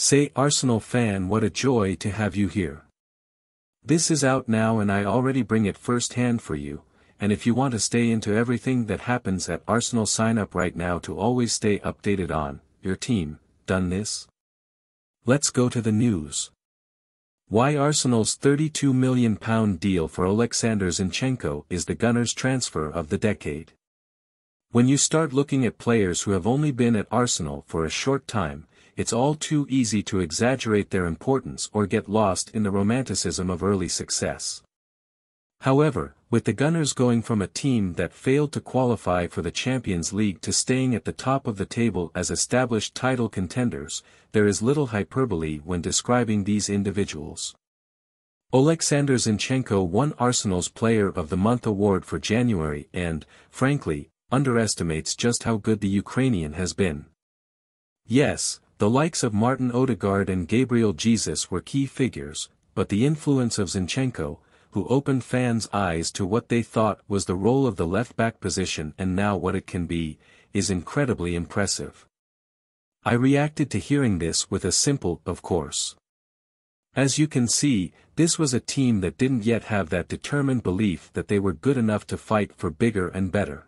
Say Arsenal fan, what a joy to have you here. This is out now and I already bring it first hand for you, and if you want to stay into everything that happens at Arsenal, sign up right now to always stay updated on your team. Done this? Let's go to the news. Why Arsenal's £32 million deal for Oleksandr Zinchenko is the Gunners' transfer of the decade. When you start looking at players who have only been at Arsenal for a short time, it's all too easy to exaggerate their importance or get lost in the romanticism of early success. However, with the Gunners going from a team that failed to qualify for the Champions League to staying at the top of the table as established title contenders, there is little hyperbole when describing these individuals. Oleksandr Zinchenko won Arsenal's Player of the Month award for January and, frankly, underestimates just how good the Ukrainian has been. Yes, the likes of Martin Odegaard and Gabriel Jesus were key figures, but the influence of Zinchenko, who opened fans' eyes to what they thought was the role of the left-back position and now what it can be, is incredibly impressive. I reacted to hearing this with a simple, of course. As you can see, this was a team that didn't yet have that determined belief that they were good enough to fight for bigger and better.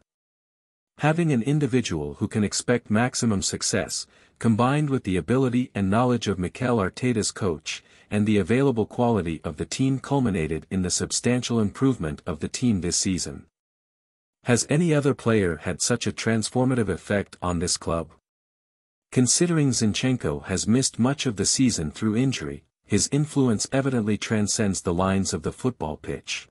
Having an individual who can expect maximum success, combined with the ability and knowledge of Mikel Arteta's coach, and the available quality of the team culminated in the substantial improvement of the team this season. Has any other player had such a transformative effect on this club? Considering Zinchenko has missed much of the season through injury, his influence evidently transcends the lines of the football pitch.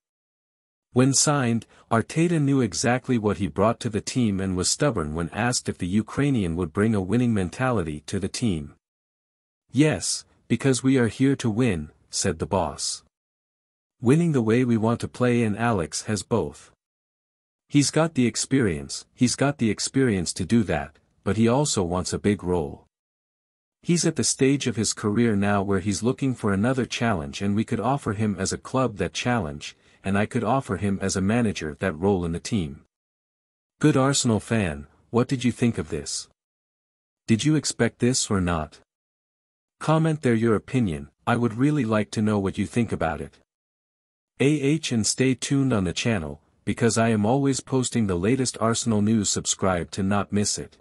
When signed, Arteta knew exactly what he brought to the team and was stubborn when asked if the Ukrainian would bring a winning mentality to the team. Yes, because we are here to win, said the boss. Winning the way we want to play, and Alex has both. He's got the experience to do that, but he also wants a big role. He's at the stage of his career now where he's looking for another challenge, and we could offer him as a club that challenge, and I could offer him as a manager that role in the team. Good Arsenal fan, what did you think of this? Did you expect this or not? Comment there your opinion. I would really like to know what you think about it. And stay tuned on the channel, because I am always posting the latest Arsenal news. Subscribe to not miss it.